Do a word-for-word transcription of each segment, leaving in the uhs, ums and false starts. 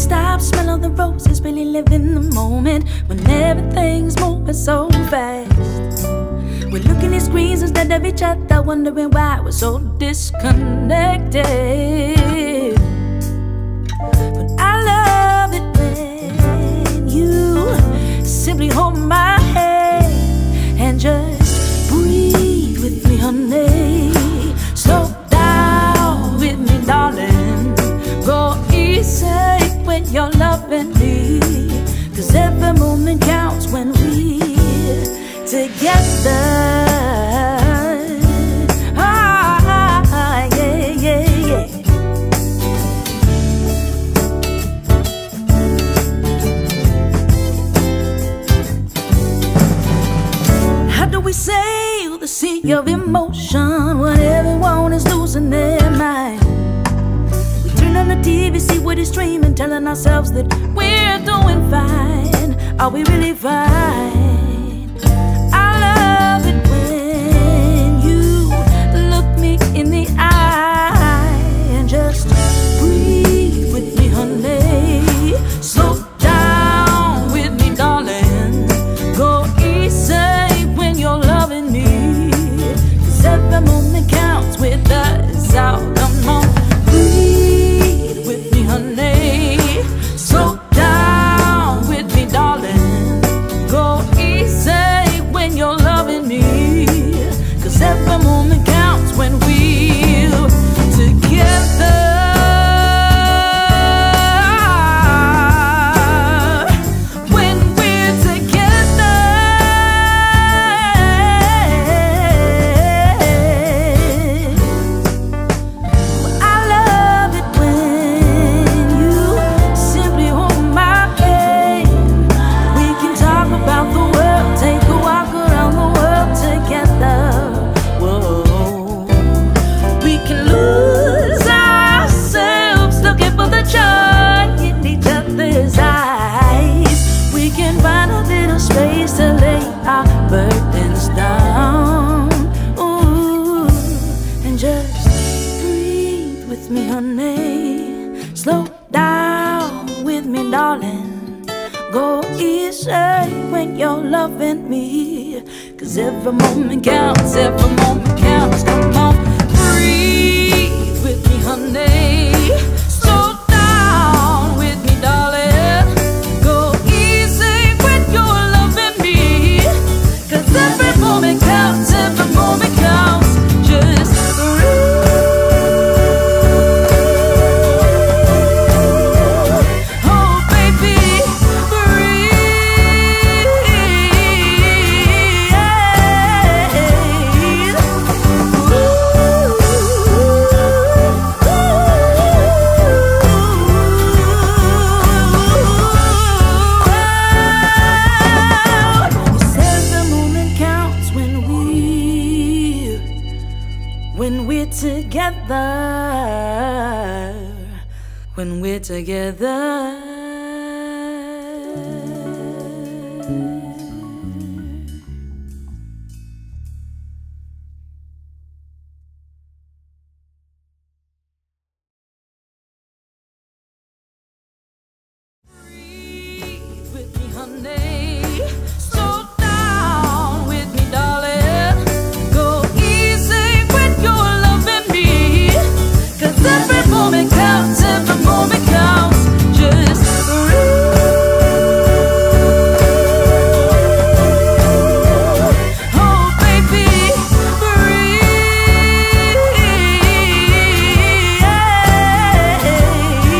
stop, smell of the roses, really live in the moment when everything's moving so fast. We're looking at screens instead of each other, wondering why we're so disconnected. But I love it when you simply hold my hand and just breathe with me, honey. Slow down with me, darling. Go easy when you're loving me, 'cause every moment counts when we're together. We sail the sea of emotion when everyone is losing their mind. We turn on the T V, see what is streaming, telling ourselves that we're doing fine. Are we really fine? I love it when you look me in the eye and just breathe with me, honey. Slow down with me, darling. Go easy loving me, 'cause every moment counts with us. Out, come on, breathe with me, honey. Slow down with me, darling. Go easy when you're loving me, 'cause every moment counts when we're together. Slow down with me, darling. Go easy when you're loving me, 'cause every moment counts, every moment counts. Come on, breathe with me, honey. Slow down with me, darling. Go easy when you're loving me, 'cause every moment counts, every moment counts. Just breathe. When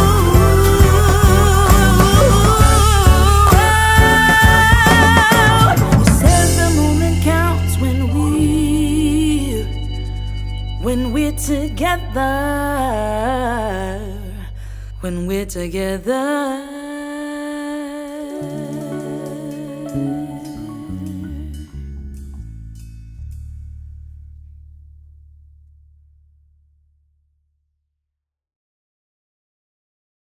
we're together, when we're together. When we're together, when we're together.